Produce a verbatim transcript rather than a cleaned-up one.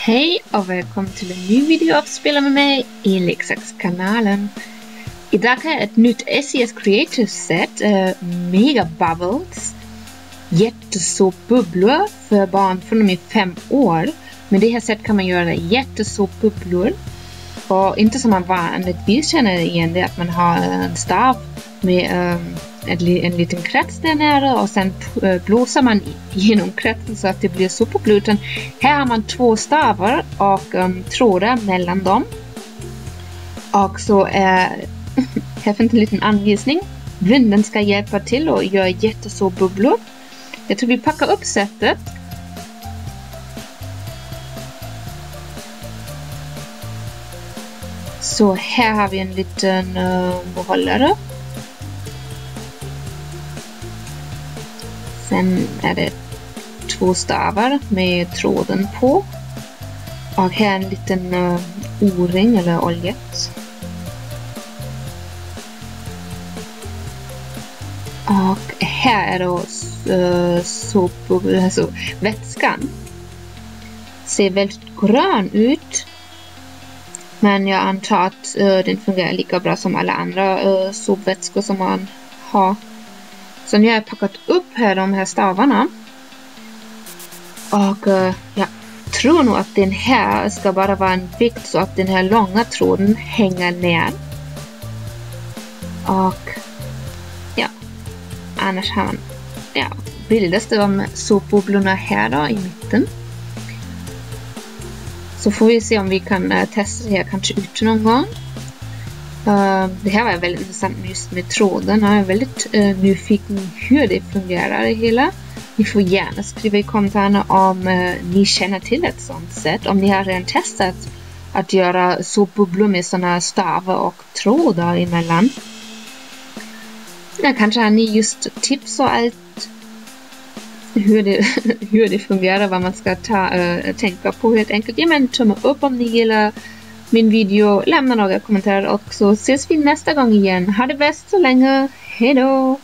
Hei og velkommen til en ny video av Spiller med meg i Leksaks-kanalen. I dag har jeg et nytt S E S Creative set, uh, Mega Bubbles. Jättesåpbubblor för barn från och med fem år. Med det här sättet kan man göra jättesåpbubblor. Och inte som man vanligtvis känner igen det, att man har en stav med um, en, en liten krets där nere och sen uh, blåser man genom kretsen så att det blir såpbubblor. Utan här har man två stavar och um, trådar mellan dem. Och så är uh, här finns en liten anvisning. Vinden ska hjälpa till och göra jättesåpbubblor. Jag tror vi packar upp sättet. Så här har vi en liten uh, behållare. Sen är det två stavar med tråden på. Och här en liten uh, o-ring eller oljet. Och här är då såpbubblan, alltså vätskan. Ser väldigt grön ut. Men jag antar att uh, den fungerar lika bra som alla andra uh, såpvätskor som man har. Så nu har jag packat upp här de här stavarna. Och uh, jag tror nog att den här ska bara vara en vikt så att den här långa tråden hänger ner. Och ja, annars har man ja, bildas de såpbubblorna här då i mitten. Så får vi se om vi kan uh, testa det här kanske ute någon gång. Uh, det här var väldigt intressant just med tråden. Jag är väldigt uh, nyfiken hur det fungerar det hela. Ni får gärna skriva i kommentarerna om uh, ni känner till ett sånt sätt. Om ni har redan testat att göra såpbubblor med sådana stavar och trådar emellan. Ja, kanske har ni just tips och allt. Hur det, hur det fungerar, vad man ska ta, äh, tänka på helt enkelt. Ja, men tumme upp om ni gillar min video. Lämna några kommentarer och så ses vi nästa gång igen. Ha det bäst så länge. Hej då!